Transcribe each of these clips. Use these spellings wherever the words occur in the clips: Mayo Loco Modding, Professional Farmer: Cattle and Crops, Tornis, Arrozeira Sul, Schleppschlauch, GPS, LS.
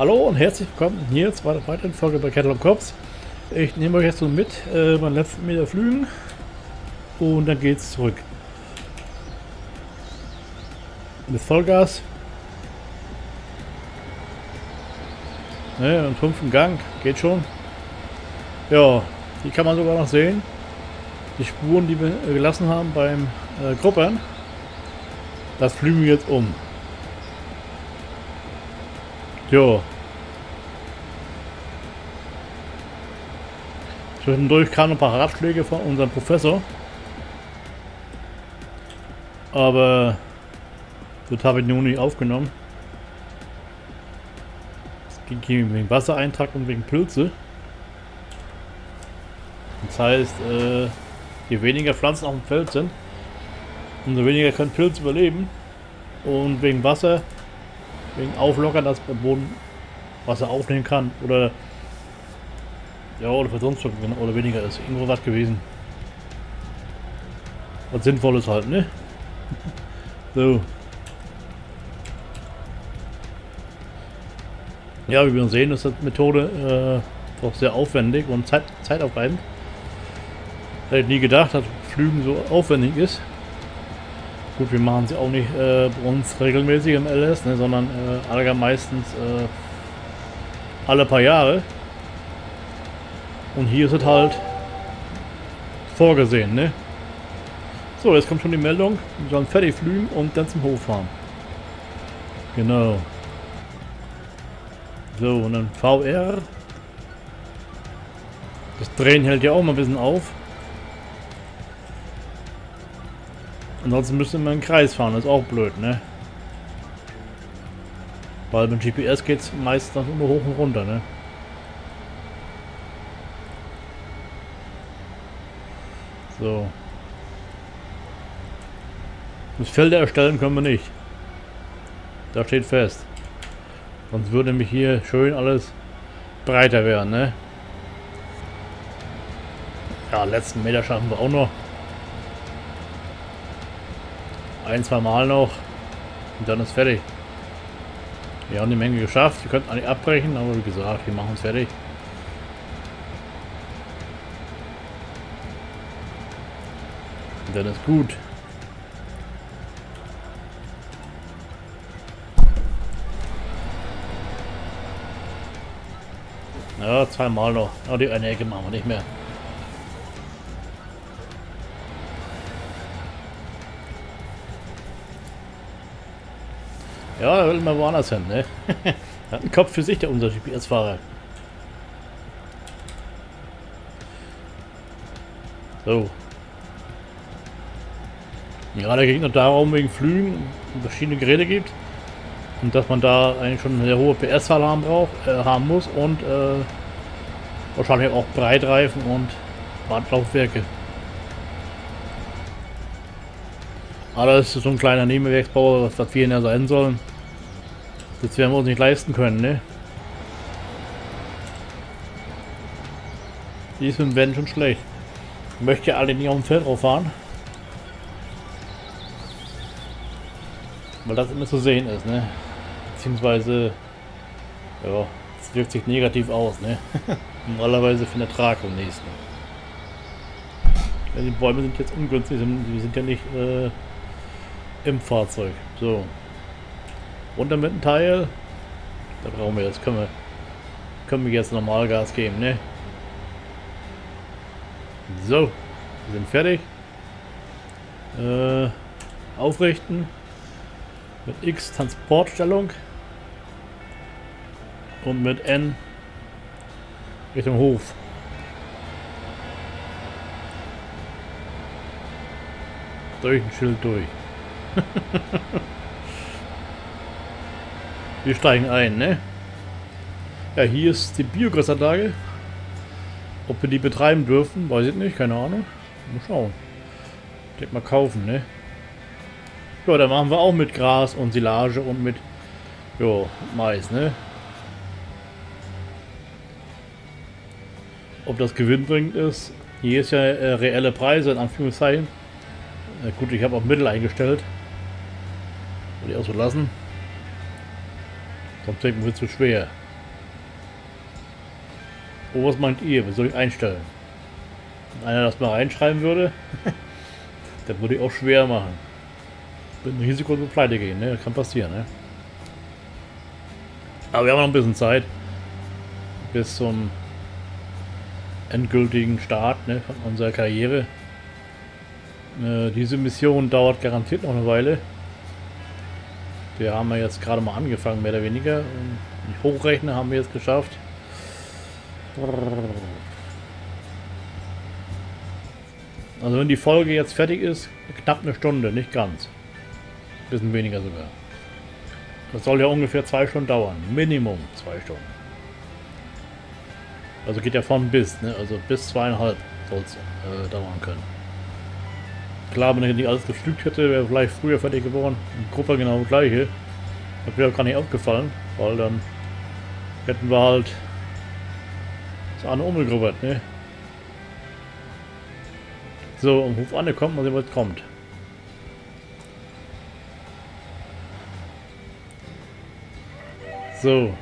Hallo und herzlich willkommen hier zu einer weiteren Folge bei Cattle und Cops. Ich nehme euch jetzt so mit beim letzten Meter flügen und dann geht's zurück. Mit Vollgas. Ne, und 5. Gang, geht schon. Ja, die kann man sogar noch sehen. Die Spuren, die wir gelassen haben beim Gruppern. Das flügen wir jetzt um. Jo. Zwischendurch kamen ein paar Ratschläge von unserem Professor. Aber das habe ich nun nicht aufgenommen. Es ging wegen Wassereintrag und wegen Pilze. Das heißt, je weniger Pflanzen auf dem Feld sind, umso weniger können Pilze überleben. Und wegen Wasser, wegen Auflockern, dass der Boden Wasser aufnehmen kann oder ja, oder für sonst oder weniger ist. Irgendwo was gewesen. Was Sinnvolles halt, ne? So. Ja, wie wir sehen, ist das Methode doch sehr aufwendig und zeitaufreibend. Hätte ich nie gedacht, dass Flügen so aufwendig ist. Gut, wir machen sie auch nicht bei uns regelmäßig im LS, ne, sondern meistens alle paar Jahre. Und hier ist es halt vorgesehen, ne? So, jetzt kommt schon die Meldung, wir sollen fertig flügen und dann zum Hof fahren. Genau. So, und dann VR. Das Drehen hält ja auch mal ein bisschen auf. Ansonsten müsste man einen Kreis fahren, das ist auch blöd, ne? Weil mit GPS geht es meistens immer hoch und runter, ne? So. Das Felder erstellen können wir nicht. Das steht fest. Sonst würde mich hier schön alles breiter werden, ne? Ja, letzten Meter schaffen wir auch noch. Ein, zwei Mal noch und dann ist fertig. Wir haben die Menge geschafft, wir könnten eigentlich abbrechen, aber wie gesagt, wir machen es fertig. Und dann ist gut. Ja, zweimal noch. Aber die eine Ecke machen wir nicht mehr. Ja, da will man woanders hin, ne? Hat einen Kopf für sich, der unser GPS-Fahrer. So. Ja, da ging es darum, wegen Flügen verschiedene Geräte gibt. Und dass man da eigentlich schon eine sehr hohe PS-Zahl haben muss und wahrscheinlich auch Breitreifen und Bandlaufwerke. Aber das ist so ein kleiner Nebenwerksbauer, was das wir ja sein sollen. Das werden wir uns nicht leisten können, ne? Die sind wenn schon schlecht. Ich möchte ja alle nicht auf dem Feld drauf fahren. Weil das immer zu sehen ist, ne? Beziehungsweise, ja, es wirkt sich negativ aus, ne? Normalerweise für den Ertrag am nächsten. Ja, die Bäume sind jetzt ungünstig, die sind ja nicht im Fahrzeug. So. Runter mit dem Teil. Da brauchen wir jetzt. Können wir jetzt normal Gas geben, ne? So. Wir sind fertig. Aufrichten. Mit X Transportstellung. Und mit N Richtung Hof. Durch ein Schild durch. Wir steigen ein, ne? Ja, hier ist die Biogasanlage. Ob wir die betreiben dürfen, weiß ich nicht, keine Ahnung. Mal schauen. Ich denke mal kaufen, ne? Ja, da machen wir auch mit Gras und Silage und mit jo, Mais, ne? Ob das gewinnbringend ist, hier ist ja reelle Preise in Anführungszeichen. Gut, ich habe auch Mittel eingestellt. Würde ich auch so lassen. Sonst wird es zu schwer. Oh, was meint ihr? Was soll ich einstellen? Wenn einer das mal reinschreiben würde, dann würde ich auch schwer machen. Mit einem Risiko zu pleite gehen, ne? Das kann passieren, ne? Aber wir haben noch ein bisschen Zeit. Bis zum endgültigen Start, ne, von unserer Karriere. Diese Mission dauert garantiert noch eine Weile. Wir haben ja jetzt gerade mal angefangen, mehr oder weniger. Und ich hochrechne, haben wir jetzt geschafft. Also wenn die Folge jetzt fertig ist, knapp eine Stunde, nicht ganz. Ein bisschen weniger sogar. Das soll ja ungefähr 2 Stunden dauern. Minimum 2 Stunden. Also geht ja von bis, ne? Also bis 2,5 soll es dauern können. Klar, wenn ich nicht alles geflügt hätte, wäre vielleicht früher fertig geworden. In Gruppe genau das gleiche. Das wäre auch gar nicht aufgefallen, weil dann hätten wir halt das andere umgegrubbert, ne? So, am Hof angekommen, mal sehen, was kommt. So.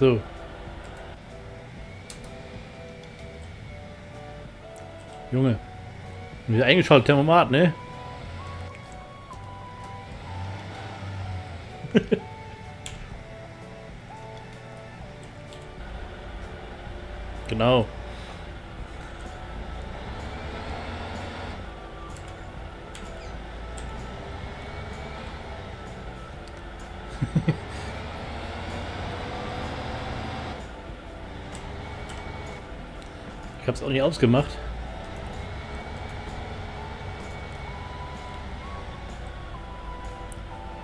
So. Junge. Wieder eingeschaltet, Thermomat, ne? Genau. Ich hab's auch nicht ausgemacht.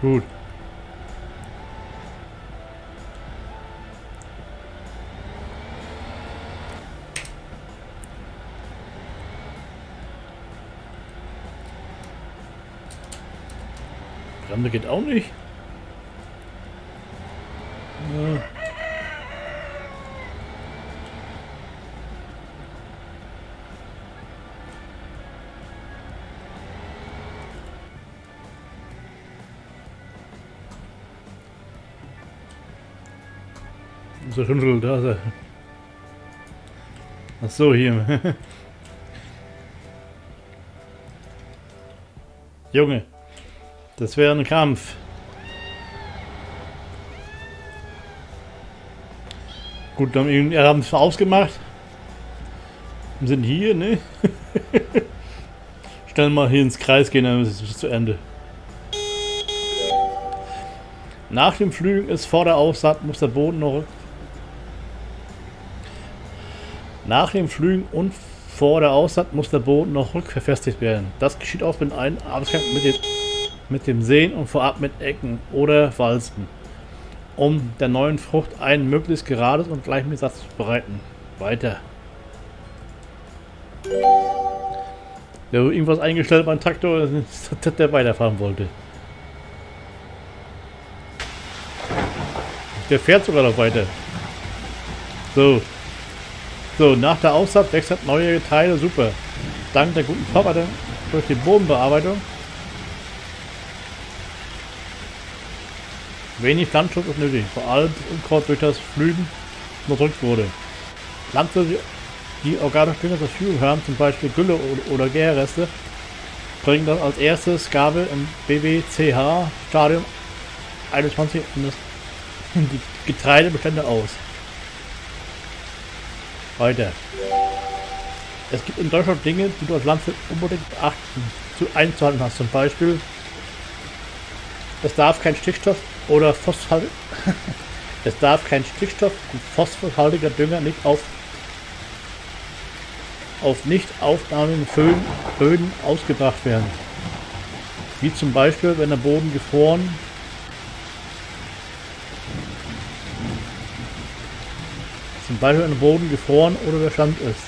Gut. Rampe geht auch nicht. Ja. Schündel, da ist er. Ach so, hier. Junge, das wäre ein Kampf. Gut, dann haben es ausgemacht. Wir sind hier, ne? Stellen mal hier ins Kreis gehen, dann ist es zu Ende. Nach dem Flügen ist vor der Aussaat, muss der Boden noch. Nach dem Flügen und vor der Aussaat muss der Boden noch rückverfestigt werden. Das geschieht auch mit einem Arbeitskampf mit dem Säen und vorab mit Ecken oder Walzen, um der neuen Frucht ein möglichst gerades und gleichmäßiges Satz zu bereiten. Weiter. Der wurde irgendwas eingestellt beim Traktor, der weiterfahren wollte. Der fährt sogar noch weiter. So. So, nach der Aussaat wechselt neue Teile, super. Dank der guten Vorbereitung durch die Bodenbearbeitung. Wenig Pflanzenschutz ist nötig, vor allem Unkraut durch das Flügen unterdrückt wurde. Pflanzen, die organisch Dünger zur Verfügung haben, zum Beispiel Gülle oder Gärreste, bringen das als erstes Gabe im BBCH-Stadium 21 in die Getreidebestände aus. Weiter. Es gibt in Deutschland Dinge, die du als Landwirt unbedingt beachten zu einzuhalten hast. Zum Beispiel, es darf kein Stickstoff oder phosphorhaltiger Dünger nicht auf nicht aufnahmenden Böden ausgebracht werden. Wie zum Beispiel, wenn der Boden gefroren oder bestand ist.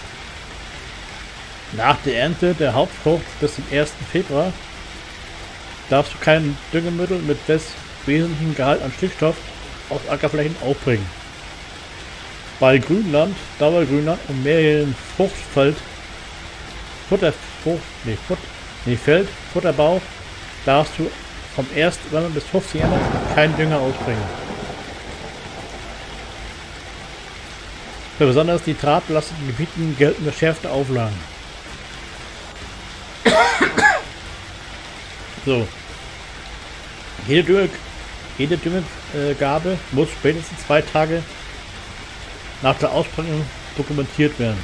Nach der Ernte der Hauptfrucht bis zum 1. Februar darfst du kein Düngemittel mit wesentlichem Gehalt an Stickstoff auf Ackerflächen aufbringen. bei Grünland, da war Grünland und mehreren Fruchtfeld, Feld, Futterbau, darfst du vom 1. Januar bis 15. Januar keinen Dünger ausbringen. Für besonders die nitrabelasteten Gebieten gelten verschärfte Auflagen. So. Jede Düngegabe muss spätestens 2 Tage nach der Ausbringung dokumentiert werden.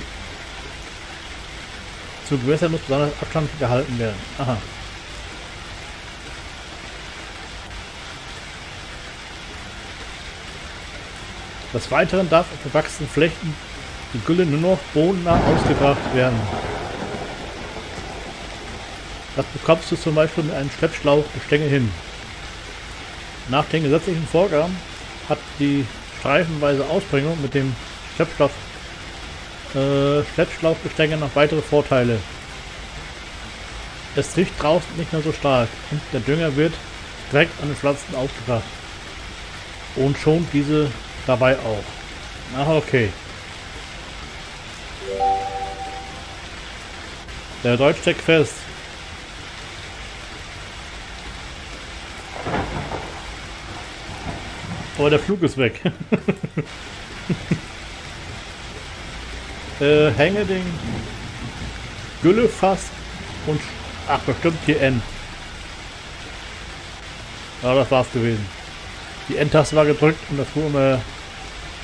Zu Gewässern muss besonders Abstand gehalten werden. Aha. Des Weiteren darf auf bewachsenen Flächen die Gülle nur noch bodennah ausgebracht werden. Das bekommst du zum Beispiel mit einem Schleppschlauch Gestänge hin. Nach den gesetzlichen Vorgaben hat die streifenweise Ausbringung mit dem Schleppschlauchgestänge noch weitere Vorteile. Es riecht draußen nicht mehr so stark und der Dünger wird direkt an den Pflanzen aufgebracht und schont diese dabei auch. Ach, okay. Der Deutsch steckt fest. Aber der Flug ist weg. Hänge den Güllefass und ach, bestimmt hier N. Ja, das war's gewesen. Die N-Taste war gedrückt und das fuhr immer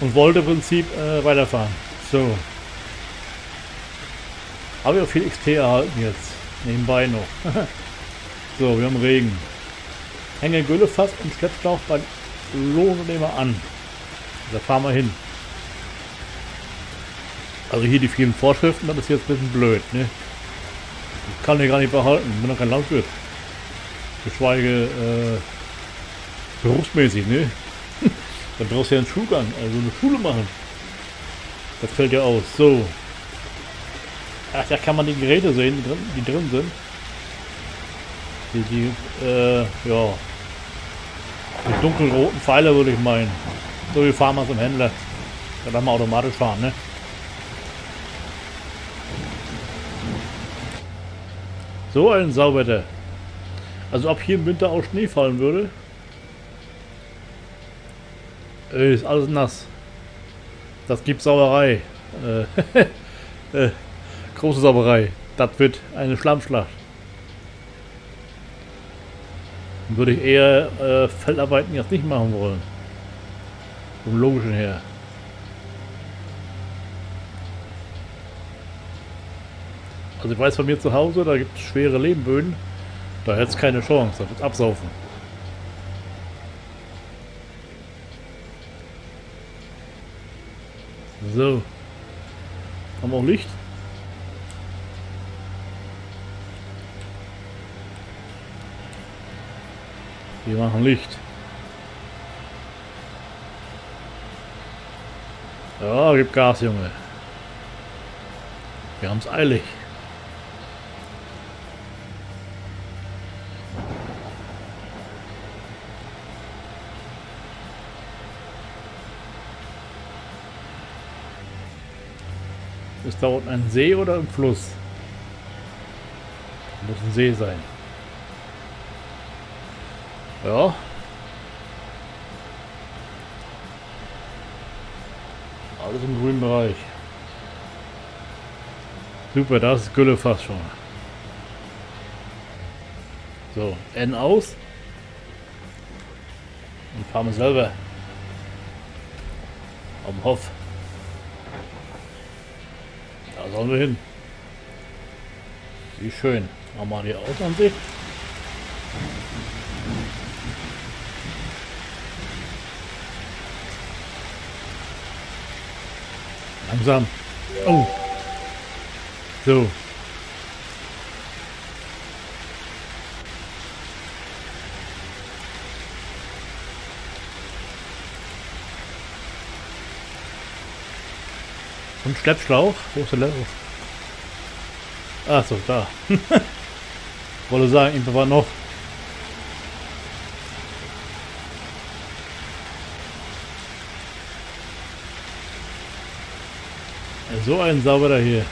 und wollte im Prinzip weiterfahren. So. Habe ich auch viel XP erhalten jetzt. Nebenbei noch. So, wir haben Regen. Hänge Güllefass und Schleppschlauch bei Lohnnehmer an. Da fahren wir hin. Also hier die vielen Vorschriften, das ist jetzt ein bisschen blöd, ne? Ich kann hier gar nicht behalten, ich bin doch kein Landwirt. Geschweige berufsmäßig, ne? Dann brauchst du ja einen Schulgang, also eine Schule machen. Das fällt ja aus. So. Ach, da kann man die Geräte sehen, die drin sind. Ja. Die dunkelroten Pfeile würde ich meinen. So, wir fahren mal zum Händler. Da darf man automatisch fahren, ne? So ein Sauwetter. Also ob hier im Winter auch Schnee fallen würde. Ist alles nass. Das gibt Sauerei. Große Sauerei. Das wird eine Schlammschlacht. Würde ich eher Feldarbeiten jetzt nicht machen wollen. Vom Logischen her. Also ich weiß von mir zu Hause, da gibt es schwere Lehmböden. Da hätte es keine Chance, da wird es absaufen. So. Haben wir auch Licht? Wir machen Licht. Ja, gib Gas, Junge. Wir haben es eilig. Ist da unten ein See oder ein Fluss? Muss ein See sein. Ja. Alles im grünen Bereich. Super, das ist Gülle fast schon. So, N aus. Und fahren wir selber. Am Hof. Da sollen wir hin. Wie schön. Machen wir die aus an sich. Langsam. Oh. So. Und Schleppschlauch? Wo ist der Level? Ach so, da. Wollte sagen, irgendwo war noch. So ein sauberer hier.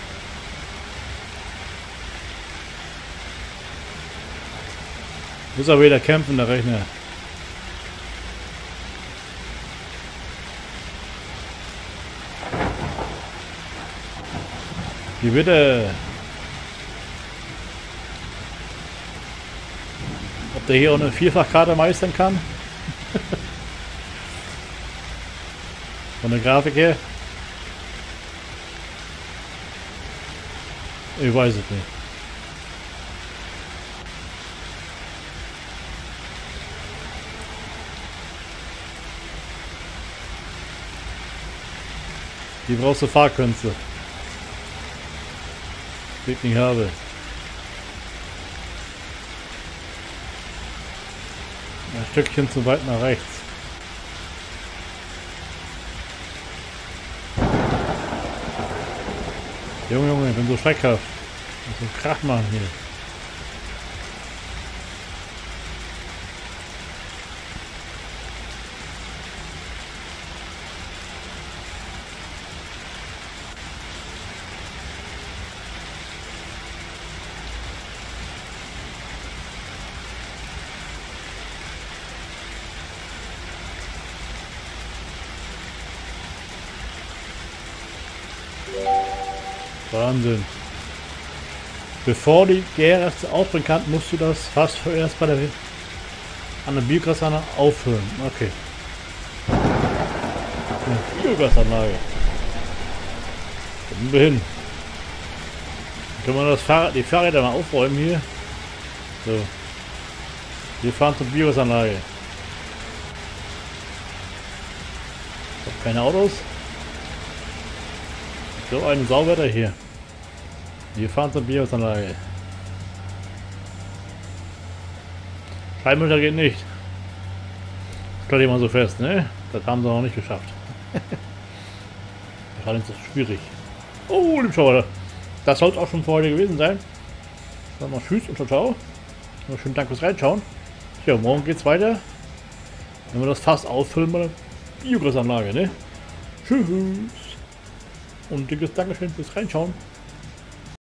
Muss aber wieder kämpfen, der Rechner. Geh bitte. Ob der hier auch eine Vierfachkarte meistern kann? Von der Grafik her? Ich weiß es nicht. Die brauchst du Fahrkünste. Die ich nicht habe. Ein Stückchen zu weit nach rechts. Junge, Junge, ich bin so schreckhaft. Ich muss so Krach machen hier. Wahnsinn. Bevor die GRS aufbringen kann, musst du das fast vorerst bei der an der Biogasanlage aufhören. Okay. Eine Biogasanlage. Kommen wir hin. Dann können wir das Fahrrad, die Fahrräder mal aufräumen hier. So. Wir fahren zur Biogasanlage. Ich hab keine Autos. So ein Sauwetter hier. Wir fahren zur Biogasanlage. Scheinmüller geht nicht. Das klar, die mal so fest, ne? Das haben sie noch nicht geschafft. Das war nicht so schwierig. Oh, liebe Schauer. Das soll es auch schon für heute gewesen sein. Dann mal tschüss und ciao, ciao. Noch schönen Dank fürs Reinschauen. Tja, morgen geht's weiter. Wenn wir das Fass auffüllen bei der Biogasanlage, ne? Tschüss. Und dickes Dankeschön fürs Reinschauen.